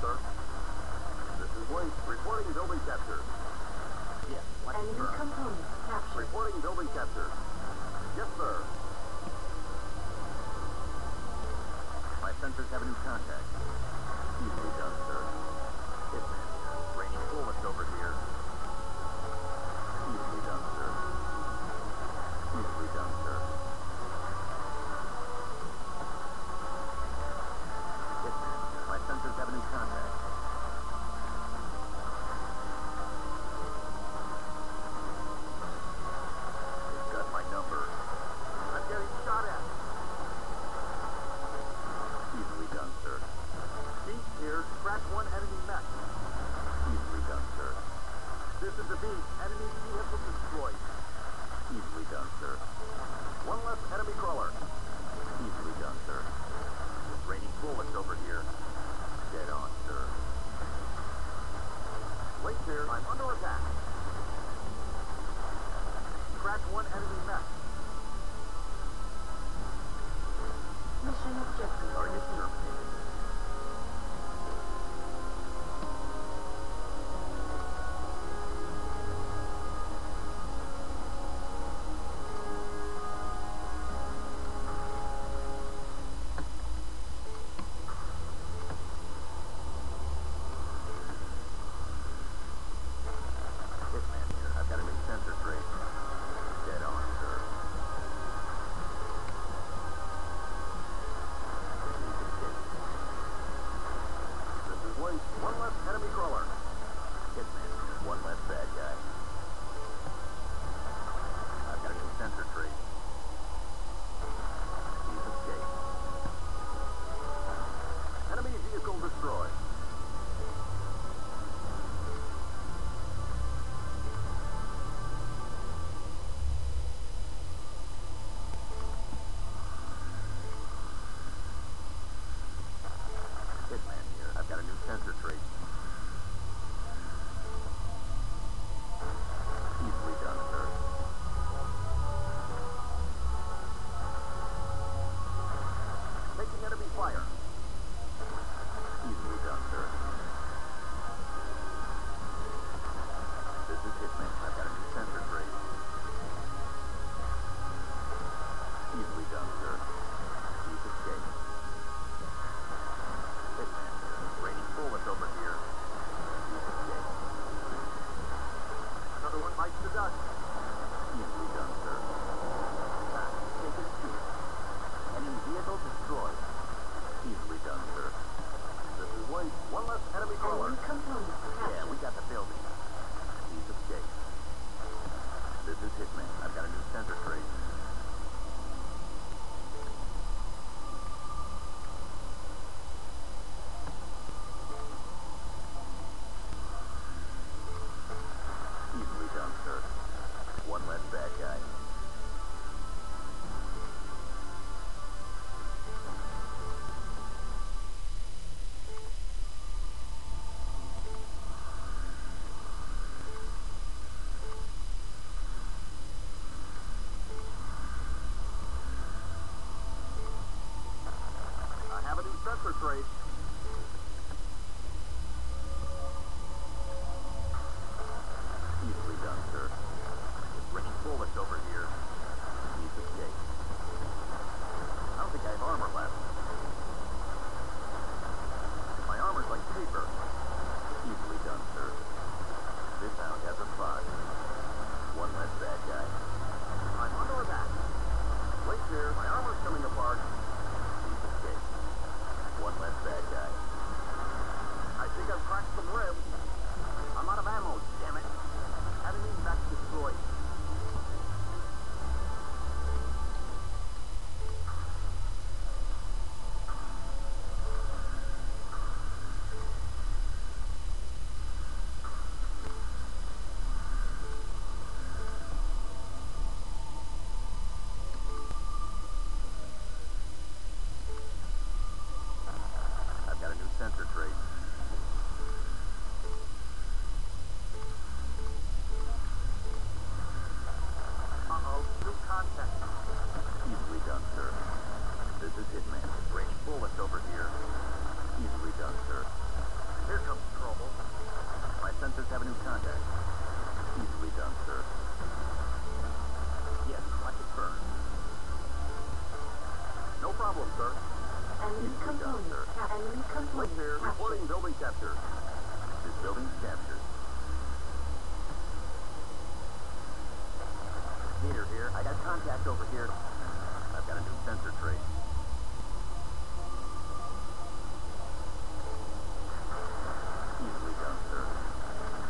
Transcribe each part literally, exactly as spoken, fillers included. sir. This is Link reporting building capture. Yes, Link, sir. Enemy component captured. Reporting building capture. Yes, sir. My sensors have a new contact. Easily done, sir. It's raining bullets over here. Easily done, sir. Easily done, sir. Trace. Easily done, sir. It's raining bullets over here. He's escaped. I don't think I have armor left. My armor's like paper. Easily done, sir. This hound has a spot. One less bad guy. I'm under attack. Wait here. My armor's coming apart. One less bad. sir. Enemy complete. Enemy complete. Reporting building capture. This building's captured. Peter here. I got contact over here. I've got a new sensor trace. Easily done, sir.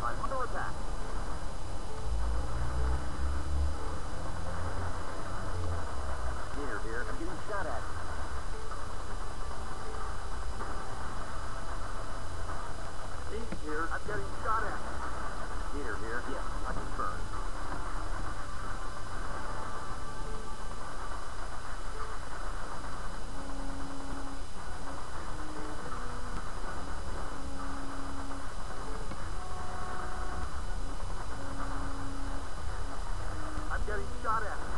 I'm under attack. Peter here. I'm getting shot at. Peter here. I'm getting shot at. Peter here. Yes, I confirm. Got it.